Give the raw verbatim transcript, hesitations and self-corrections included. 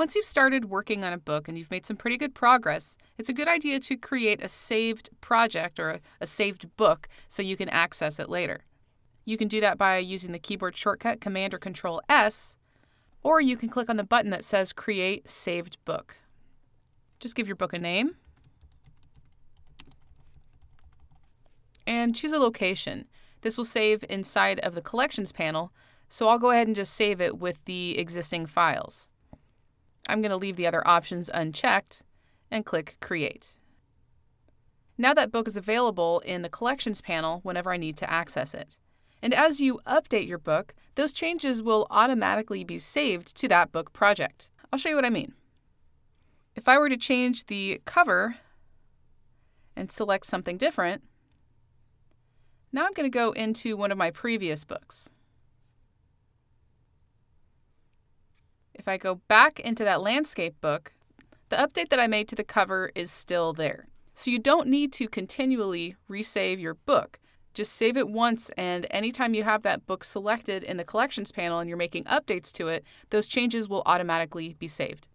Once you've started working on a book and you've made some pretty good progress, it's a good idea to create a saved project or a, a saved book so you can access it later. You can do that by using the keyboard shortcut Command or Control S, or you can click on the button that says Create Saved Book. Just give your book a name and choose a location. This will save inside of the Collections panel, so I'll go ahead and just save it with the existing files. I'm going to leave the other options unchecked and click Create. Now that book is available in the Collections panel whenever I need to access it. And as you update your book, those changes will automatically be saved to that book project. I'll show you what I mean. If I were to change the cover and select something different, now I'm going to go into one of my previous books. If I go back into that landscape book, the update that I made to the cover is still there. So you don't need to continually resave your book. Just save it once, and anytime you have that book selected in the Collections panel and you're making updates to it, those changes will automatically be saved.